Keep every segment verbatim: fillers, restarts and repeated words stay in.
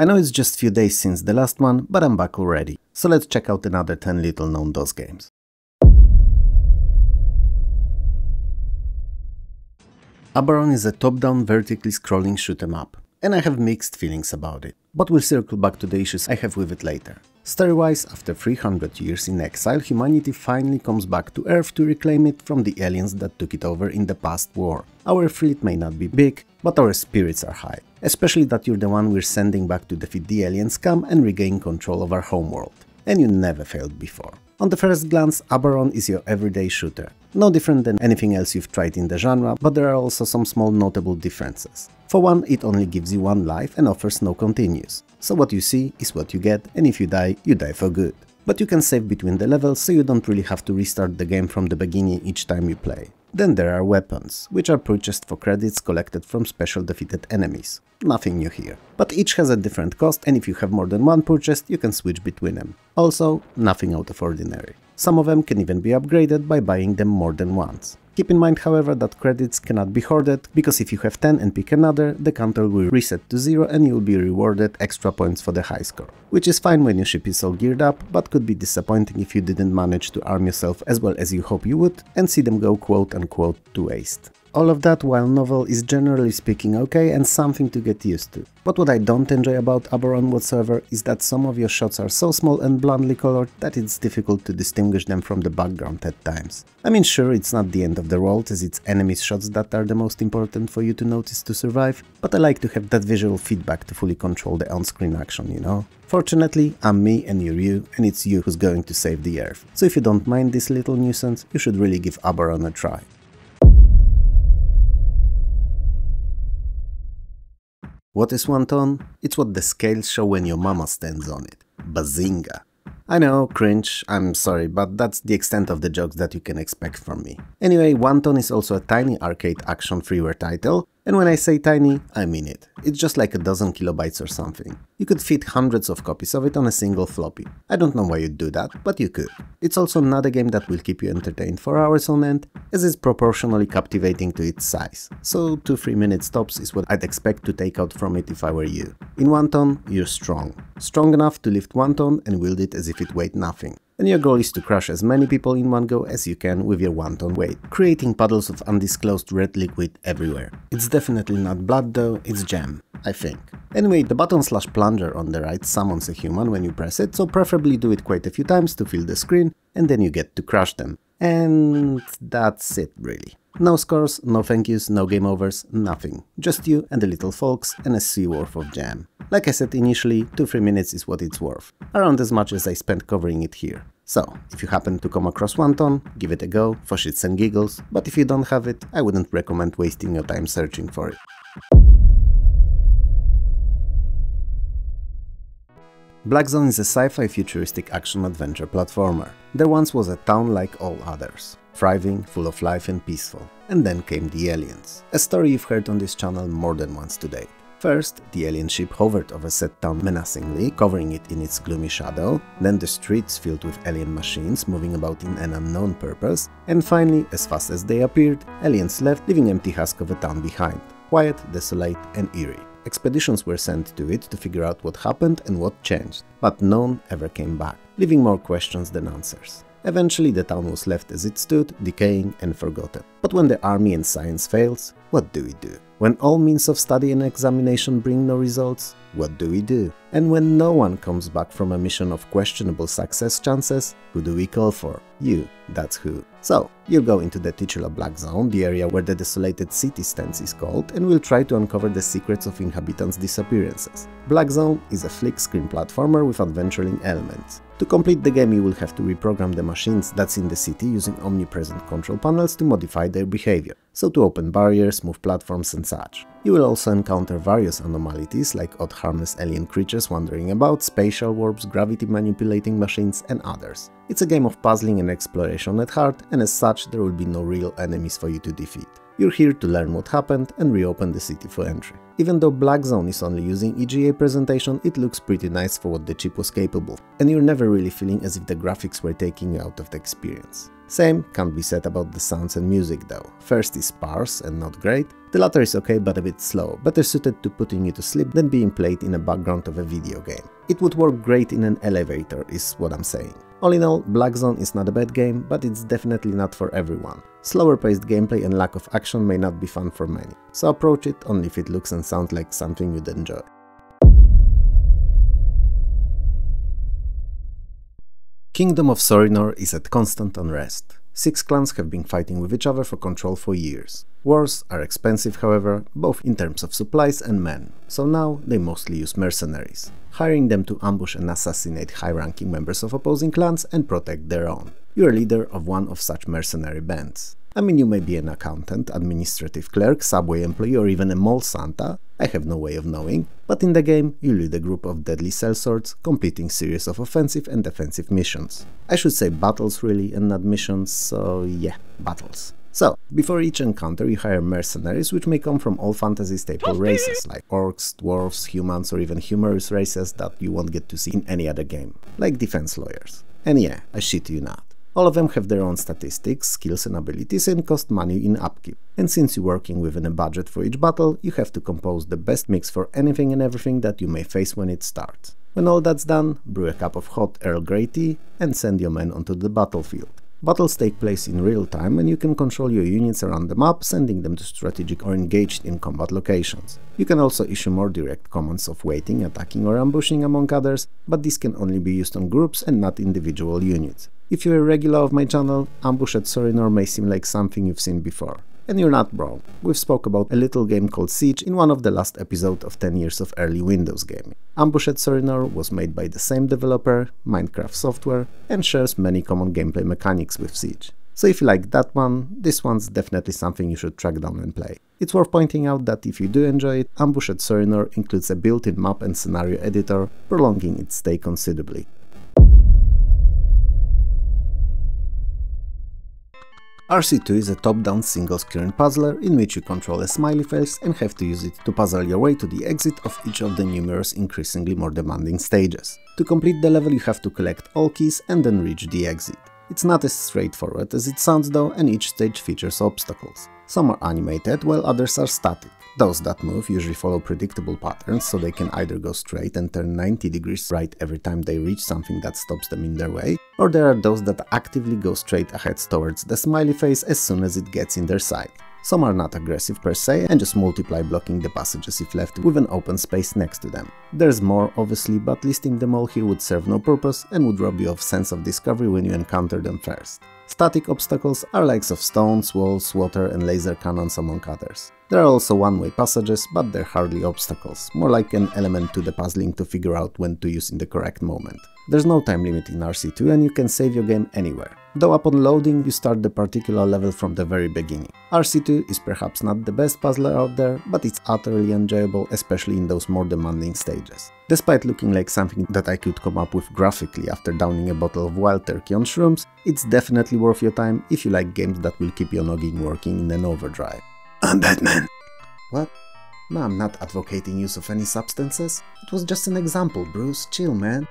I know it's just few days since the last one, but I'm back already, so let's check out another ten little known DOS games. Abaron is a top-down vertically scrolling shoot-em-up, and I have mixed feelings about it, but we'll circle back to the issues I have with it later. Story-wise, after three hundred years in exile, humanity finally comes back to Earth to reclaim it from the aliens that took it over in the past war. Our fleet may not be big, but our spirits are high, especially that you're the one we're sending back to defeat the aliens, come and regain control of our homeworld, and you never failed before. On the first glance, Abaron is your everyday shooter, no different than anything else you've tried in the genre, but there are also some small notable differences. For one, it only gives you one life and offers no continues. So what you see is what you get, and if you die, you die for good. But you can save between the levels, so you don't really have to restart the game from the beginning each time you play. Then there are weapons, which are purchased for credits collected from special defeated enemies. Nothing new here. But each has a different cost, and if you have more than one purchased, you can switch between them. Also, nothing out of ordinary. Some of them can even be upgraded by buying them more than once. Keep in mind, however, that credits cannot be hoarded, because if you have ten and pick another, the counter will reset to zero and you'll be rewarded extra points for the high score. Which is fine when your ship is all geared up, but could be disappointing if you didn't manage to arm yourself as well as you hope you would, and see them go quote-unquote to waste. All of that, while novel, is generally speaking okay and something to get used to. But what I don't enjoy about Abaron whatsoever is that some of your shots are so small and bluntly colored that it's difficult to distinguish them from the background at times. I mean, sure, it's not the end of the world, as it's enemies' shots that are the most important for you to notice to survive, but I like to have that visual feedback to fully control the on-screen action, you know? Fortunately, I'm me and you're you, and it's you who's going to save the Earth. So if you don't mind this little nuisance, you should really give Abaron a try. What is one ton? It's what the scales show when your mama stands on it. Bazinga! I know, cringe, I'm sorry, but that's the extent of the jokes that you can expect from me. Anyway, one ton is also a tiny arcade action freeware title, and when I say tiny, I mean it. It's just like a dozen kilobytes or something. You could fit hundreds of copies of it on a single floppy. I don't know why you'd do that, but you could. It's also not a game that will keep you entertained for hours on end, as it's proportionally captivating to its size, so two to three minutes tops is what I'd expect to take out from it if I were you. In one ton, you're strong. Strong enough to lift one ton and wield it as if it weighed nothing. And your goal is to crush as many people in one go as you can with your one ton weight, creating puddles of undisclosed red liquid everywhere. It's definitely not blood though, it's jam, I think. Anyway, the button slash plunger on the right summons a human when you press it, so preferably do it quite a few times to fill the screen, and then you get to crush them. And that's it, really. No scores, no thank yous, no game overs, nothing. Just you and the little folks and a sea worth of jam. Like I said initially, two to three minutes is what it's worth. Around as much as I spent covering it here. So, if you happen to come across one ton, give it a go, for shits and giggles, but if you don't have it, I wouldn't recommend wasting your time searching for it. Black Zone is a sci-fi futuristic action-adventure platformer. There once was a town like all others, thriving, full of life and peaceful. And then came the aliens. A story you've heard on this channel more than once today. First, the alien ship hovered over said town menacingly, covering it in its gloomy shadow, then the streets filled with alien machines moving about in an unknown purpose, and finally, as fast as they appeared, aliens left, leaving empty husk of a town behind, quiet, desolate and eerie. Expeditions were sent to it to figure out what happened and what changed, but none ever came back, leaving more questions than answers. Eventually the town was left as it stood, decaying and forgotten. But when the army and science fails, what do we do? When all means of study and examination bring no results, what do we do? And when no one comes back from a mission of questionable success chances, who do we call for? You, that's who. So, you'll go into the titular Black Zone, the area where the desolated city stands is called, and we'll try to uncover the secrets of inhabitants' disappearances. Black Zone is a flick-screen platformer with adventuring elements. To complete the game, you will have to reprogram the machines that's in the city using omnipresent control panels to modify their behavior, so to open barriers, move platforms and such. You will also encounter various anomalies like odd harmless alien creatures wandering about, spatial warps, gravity manipulating machines and others. It's a game of puzzling and exploration at heart, and as such there will be no real enemies for you to defeat. You're here to learn what happened and reopen the city for entry. Even though Black Zone is only using E G A presentation, it looks pretty nice for what the chip was capable of, and you're never really feeling as if the graphics were taking you out of the experience. Same can't be said about the sounds and music though. First is sparse and not great, the latter is okay but a bit slow, better suited to putting you to sleep than being played in a background of a video game. It would work great in an elevator is what I'm saying. All in all, Black Zone is not a bad game, but it's definitely not for everyone. Slower paced gameplay and lack of action may not be fun for many, so approach it only if it looks and sounds like something you'd enjoy. Kingdom of Sorinor is at constant unrest. Six clans have been fighting with each other for control for years. Wars are expensive, however, both in terms of supplies and men, so now they mostly use mercenaries, hiring them to ambush and assassinate high-ranking members of opposing clans and protect their own. You're a leader of one of such mercenary bands. I mean, you may be an accountant, administrative clerk, subway employee or even a mall Santa, I have no way of knowing, but in the game you lead a group of deadly sellswords, completing series of offensive and defensive missions. I should say battles really and not missions, so yeah, battles. So, before each encounter you hire mercenaries which may come from all fantasy staple races like orcs, dwarves, humans or even humorous races that you won't get to see in any other game, like defense lawyers. And yeah, I shit you not. All of them have their own statistics, skills and abilities and cost money in upkeep. And since you're working within a budget for each battle, you have to compose the best mix for anything and everything that you may face when it starts. When all that's done, brew a cup of hot Earl Grey tea and send your men onto the battlefield. Battles take place in real time and you can control your units around the map, sending them to strategic or engaged in combat locations. You can also issue more direct commands of waiting, attacking or ambushing among others, but these can only be used on groups and not individual units. If you're a regular of my channel, Ambush at Sorinor may seem like something you've seen before. And you're not wrong, we've spoke about a little game called Siege in one of the last episodes of ten years of early Windows gaming. Ambush at Sorinor was made by the same developer, Microsoft Software, and shares many common gameplay mechanics with Siege. So if you like that one, this one's definitely something you should track down and play. It's worth pointing out that if you do enjoy it, Ambush at Sorinor includes a built-in map and scenario editor, prolonging its stay considerably. Arcy two is a top-down single-screen puzzler in which you control a smiley face and have to use it to puzzle your way to the exit of each of the numerous increasingly more demanding stages. To complete the level you have to collect all keys and then reach the exit. It's not as straightforward as it sounds though, and each stage features obstacles. Some are animated while others are static. Those that move usually follow predictable patterns, so they can either go straight and turn ninety degrees right every time they reach something that stops them in their way, or there are those that actively go straight ahead towards the smiley face as soon as it gets in their sight. Some are not aggressive per se and just multiply, blocking the passages if left with an open space next to them. There's more obviously, but listing them all here would serve no purpose and would rob you of sense of discovery when you encounter them first. Static obstacles are likes of stones, walls, water and laser cannons among others. There are also one-way passages, but they're hardly obstacles, more like an element to the puzzling to figure out when to use in the correct moment. There's no time limit in R C two and you can save your game anywhere, though upon loading you start the particular level from the very beginning. R C two is perhaps not the best puzzler out there, but it's utterly enjoyable, especially in those more demanding stages. Despite looking like something that I could come up with graphically after downing a bottle of wild turkey on shrooms, it's definitely worth your time if you like games that will keep your noggin working in an overdrive. I'm Batman! What? No, I'm not advocating use of any substances. It was just an example, Bruce. Chill, man.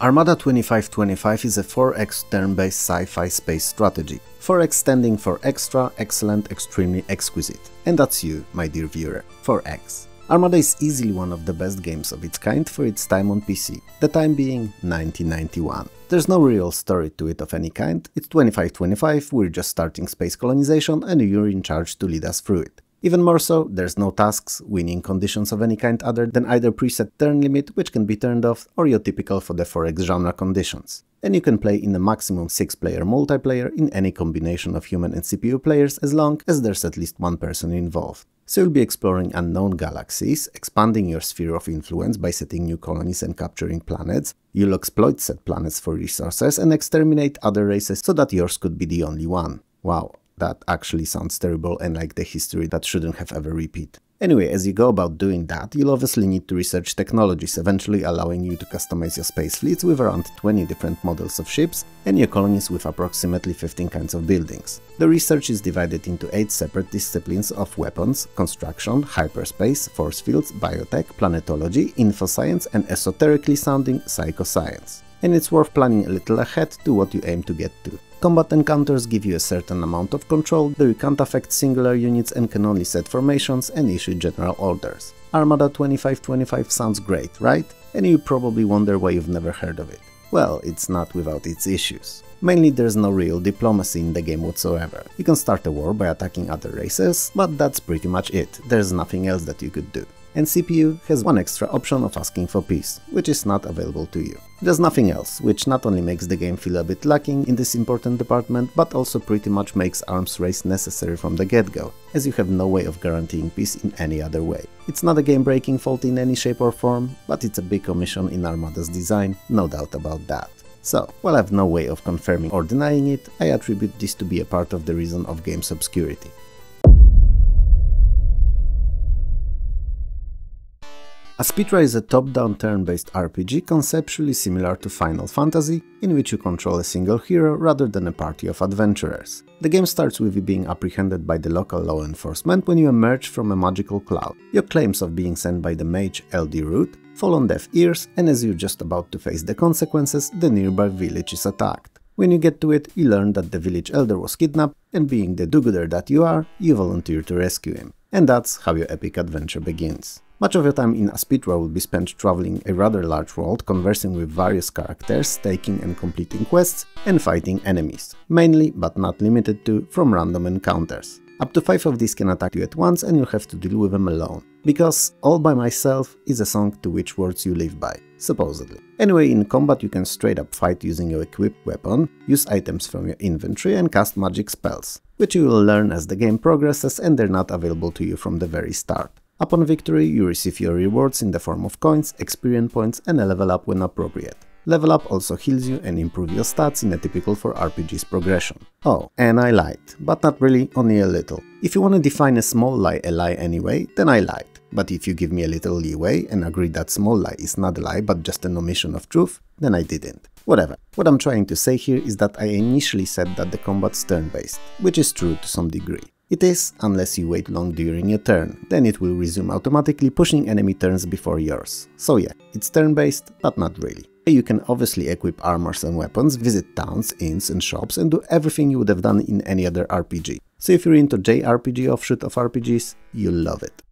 Armada twenty-five twenty-five is a four X turn-based sci-fi space strategy. four X standing for extra, excellent, extremely exquisite. And that's you, my dear viewer, four X. Armada is easily one of the best games of its kind for its time on P C, the time being nineteen ninety-one. There's no real story to it of any kind, it's twenty-five twenty-five, we're just starting space colonization and you're in charge to lead us through it. Even more so, there's no tasks, winning conditions of any kind other than either preset turn limit, which can be turned off, or your typical for the four X genre conditions. And you can play in a maximum six player multiplayer in any combination of human and C P U players as long as there's at least one person involved. So you'll be exploring unknown galaxies, expanding your sphere of influence by setting new colonies and capturing planets. You'll exploit said planets for resources and exterminate other races so that yours could be the only one. Wow, that actually sounds terrible and like the history that shouldn't have ever repeated. Anyway, as you go about doing that, you'll obviously need to research technologies, eventually allowing you to customize your space fleets with around twenty different models of ships and your colonies with approximately fifteen kinds of buildings. The research is divided into eight separate disciplines of weapons, construction, hyperspace, force fields, biotech, planetology, infoscience and esoterically sounding psychoscience. And it's worth planning a little ahead to what you aim to get to. Combat encounters give you a certain amount of control, though you can't affect singular units and can only set formations and issue general orders. Armada twenty-five twenty-five sounds great, right? And you probably wonder why you've never heard of it. Well, it's not without its issues. Mainly there's no real diplomacy in the game whatsoever. You can start a war by attacking other races, but that's pretty much it, there's nothing else that you could do. And C P U has one extra option of asking for peace, which is not available to you. There's nothing else, which not only makes the game feel a bit lacking in this important department, but also pretty much makes arms race necessary from the get-go, as you have no way of guaranteeing peace in any other way. It's not a game-breaking fault in any shape or form, but it's a big omission in Armada's design, no doubt about that. So, while I've no way of confirming or denying it, I attribute this to be a part of the reason of game's obscurity. Aspitra is a top-down turn-based R P G conceptually similar to Final Fantasy, in which you control a single hero rather than a party of adventurers. The game starts with you being apprehended by the local law enforcement when you emerge from a magical cloud. Your claims of being sent by the mage Eldie Root fall on deaf ears, and as you're just about to face the consequences, the nearby village is attacked. When you get to it, you learn that the village elder was kidnapped, and being the do-gooder that you are, you volunteer to rescue him. And that's how your epic adventure begins. Much of your time in Aspitra will be spent traveling a rather large world, conversing with various characters, taking and completing quests, and fighting enemies. Mainly, but not limited to, from random encounters. Up to five of these can attack you at once and you'll have to deal with them alone. Because All By Myself is a song to which words you live by, supposedly. Anyway, in combat you can straight up fight using your equipped weapon, use items from your inventory and cast magic spells, which you will learn as the game progresses and they're not available to you from the very start. Upon victory, you receive your rewards in the form of coins, experience points and a level up when appropriate. Level up also heals you and improves your stats in a typical for R P Gs progression. Oh, and I lied, but not really, only a little. If you want to define a small lie a lie anyway, then I lied. But if you give me a little leeway and agree that small lie is not a lie but just an omission of truth, then I didn't. Whatever. What I'm trying to say here is that I initially said that the combat's turn-based, which is true to some degree. It is, unless you wait long during your turn, then it will resume automatically, pushing enemy turns before yours. So yeah, it's turn-based, but not really. You can obviously equip armors and weapons, visit towns, inns and shops and do everything you would have done in any other R P G. So if you're into J R P G offshoot of R P Gs, you'll love it.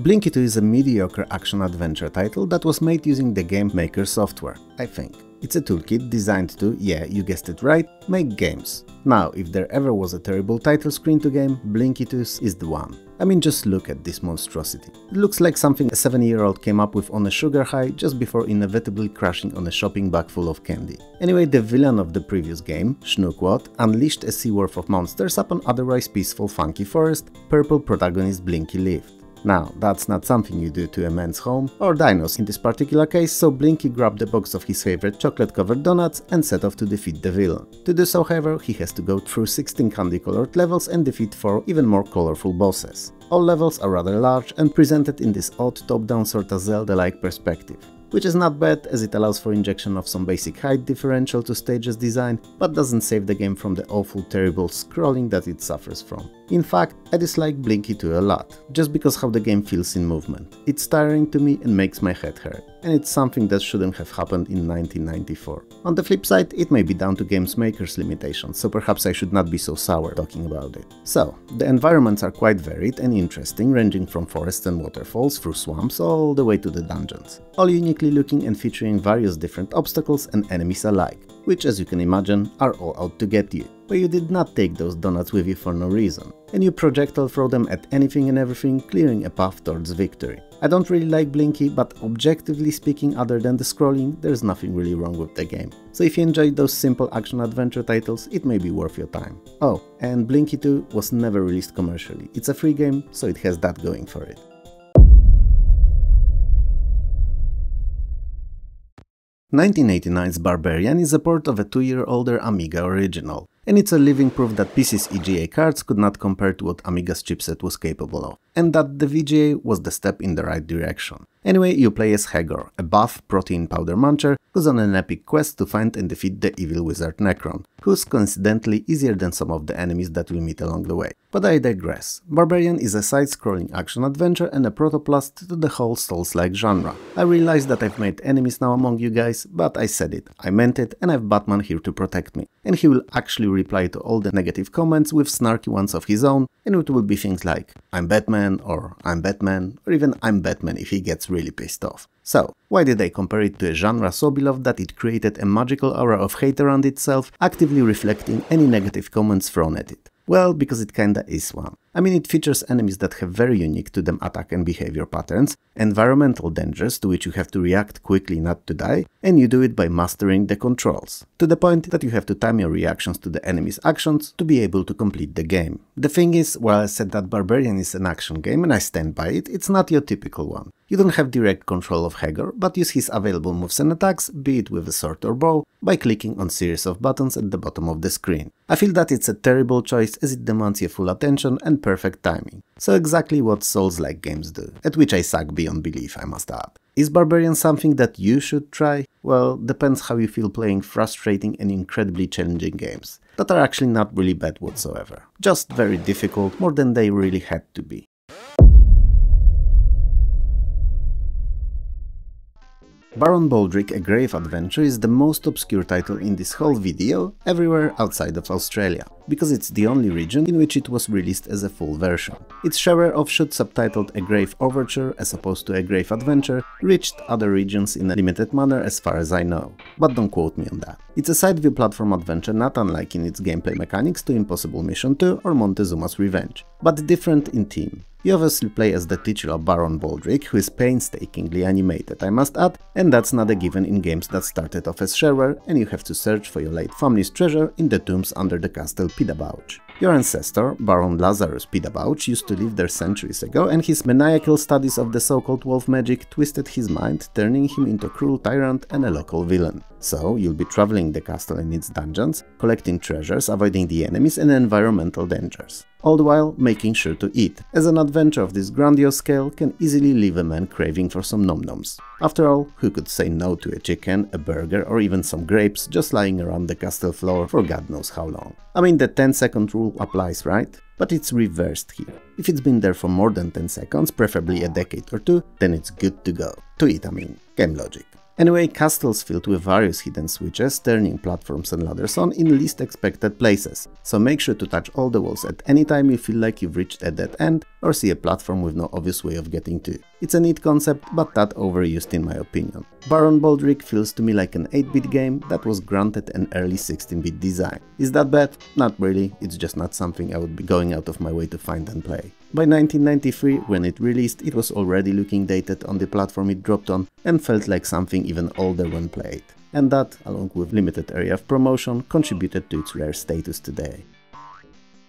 Blinky two is a mediocre action-adventure title that was made using the Game Maker software, I think. It's a toolkit designed to, yeah, you guessed it right, make games. Now, if there ever was a terrible title screen to game, Blinky two's is the one. I mean, just look at this monstrosity. It looks like something a seven-year-old came up with on a sugar high just before inevitably crashing on a shopping bag full of candy. Anyway, the villain of the previous game, Snookwot, unleashed a sea worth of monsters upon otherwise peaceful funky forest, purple protagonist Blinky lived. Now, that's not something you do to a man's home, or dinos in this particular case, so Blinky grabbed a box of his favorite chocolate-covered donuts and set off to defeat the villain. To do so, however, he has to go through sixteen candy-colored levels and defeat four even more colorful bosses. All levels are rather large and presented in this odd top-down sort of Zelda-like perspective. Which is not bad, as it allows for injection of some basic height differential to stages design, but doesn't save the game from the awful, terrible scrolling that it suffers from. In fact, I dislike Blinky two a lot, just because how the game feels in movement. It's tiring to me and makes my head hurt, and it's something that shouldn't have happened in nineteen ninety-four. On the flip side, it may be down to game maker's limitations, so perhaps I should not be so sour talking about it. So, the environments are quite varied and interesting, ranging from forests and waterfalls through swamps all the way to the dungeons. All unique looking and featuring various different obstacles and enemies alike, which as you can imagine are all out to get you. But you did not take those donuts with you for no reason, and you projectile throw them at anything and everything, clearing a path towards victory. I don't really like Blinky, but objectively speaking, other than the scrolling, there's nothing really wrong with the game. So if you enjoyed those simple action-adventure titles, it may be worth your time. Oh, and Blinky two was never released commercially. It's a free game, so it has that going for it. nineteen eighty-nine's Barbarian is a port of a two-year older Amiga original. and it's a living proof that P C's E G A cards could not compare to what Amiga's chipset was capable of, and that the V G A was the step in the right direction. Anyway, you play as Hagor, a buff protein powder muncher who's on an epic quest to find and defeat the evil wizard Necron, who's coincidentally easier than some of the enemies that we meet along the way. But I digress. Barbarian is a side-scrolling action-adventure and a protoplast to the whole Souls-like genre. I realize that I've made enemies now among you guys, but I said it, I meant it, and I've Batman here to protect me. And he will actually reply to all the negative comments with snarky ones of his own, and it will be things like I'm Batman, or I'm Batman, or even I'm Batman if he gets really pissed off. So, why did I compare it to a genre so beloved that it created a magical aura of hate around itself, actively reflecting any negative comments thrown at it? Well, because it kinda is one. I mean, it features enemies that have very unique to them attack and behavior patterns, environmental dangers to which you have to react quickly not to die, and you do it by mastering the controls, to the point that you have to time your reactions to the enemy's actions to be able to complete the game. The thing is, while I said that Barbarian is an action game and I stand by it, it's not your typical one. You don't have direct control of Hagor, but use his available moves and attacks, be it with a sword or bow, by clicking on series of buttons at the bottom of the screen. I feel that it's a terrible choice as it demands your full attention and perfect timing. So exactly what Souls-like games do, at which I suck beyond belief, I must add. Is Barbarian something that you should try? Well, depends how you feel playing frustrating and incredibly challenging games, that are actually not really bad whatsoever. Just very difficult, more than they really had to be. Baron Baldric: A Grave Adventure is the most obscure title in this whole video, everywhere outside of Australia, because it's the only region in which it was released as a full version. Its shareware offshoot subtitled A Grave Overture, as opposed to A Grave Adventure, reached other regions in a limited manner as far as I know, but don't quote me on that. It's a side-view platform adventure not unlike in its gameplay mechanics to Impossible Mission two or Montezuma's Revenge, but different in theme. You obviously play as the titular Baron Baldric, who is painstakingly animated, I must add, and that's not a given in games that started off as shareware and you have to search for your late family's treasure in the tombs under the castle Piedabauch. Your ancestor, Baron Lazarus Piedabauch, used to live there centuries ago, and his maniacal studies of the so-called wolf magic twisted his mind, turning him into a cruel tyrant and a local villain. So, you'll be traveling the castle and its dungeons, collecting treasures, avoiding the enemies and environmental dangers, all the while making sure to eat, as an adventure of this grandiose scale can easily leave a man craving for some nom-noms. After all, who could say no to a chicken, a burger or even some grapes just lying around the castle floor for God knows how long? I mean, the ten second rule applies, right? But it's reversed here. If it's been there for more than ten seconds, preferably a decade or two, then it's good to go. To eat, I mean. Game logic. Anyway, castles filled with various hidden switches, turning platforms and ladders on in least expected places, so make sure to touch all the walls at any time you feel like you've reached a dead end or see a platform with no obvious way of getting to. It's a neat concept, but not overused in my opinion. Baron Baldric feels to me like an eight bit game that was granted an early sixteen bit design. Is that bad? Not really, it's just not something I would be going out of my way to find and play. By nineteen ninety-three, when it released, it was already looking dated on the platform it dropped on and felt like something even older when played. And that, along with limited area of promotion, contributed to its rare status today.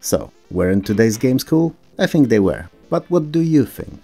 So, weren't today's games cool? I think they were, but what do you think?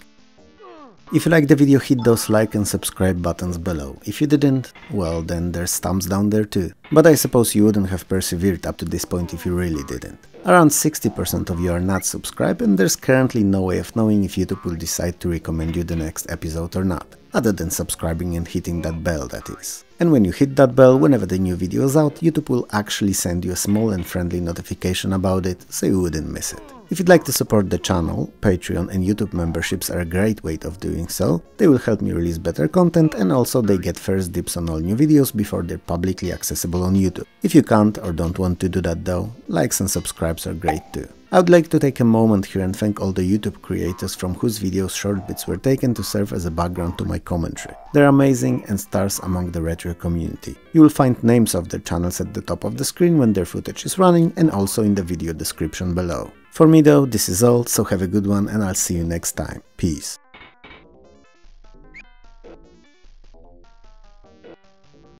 If you liked the video, hit those like and subscribe buttons below. If you didn't, well then there's thumbs down there too. But I suppose you wouldn't have persevered up to this point if you really didn't. Around sixty percent of you are not subscribed and there's currently no way of knowing if YouTube will decide to recommend you the next episode or not, other than subscribing and hitting that bell, that is. And when you hit that bell, whenever the new video is out, YouTube will actually send you a small and friendly notification about it, so you wouldn't miss it. If you'd like to support the channel, Patreon and YouTube memberships are a great way of doing so. They will help me release better content and also they get first dibs on all new videos before they're publicly accessible on YouTube. If you can't or don't want to do that though, likes and subscribes are great too. I would like to take a moment here and thank all the YouTube creators from whose videos short bits were taken to serve as a background to my commentary. They're amazing and stars among the retro community. You will find names of their channels at the top of the screen when their footage is running and also in the video description below. For me though, this is all, so have a good one and I'll see you next time. Peace.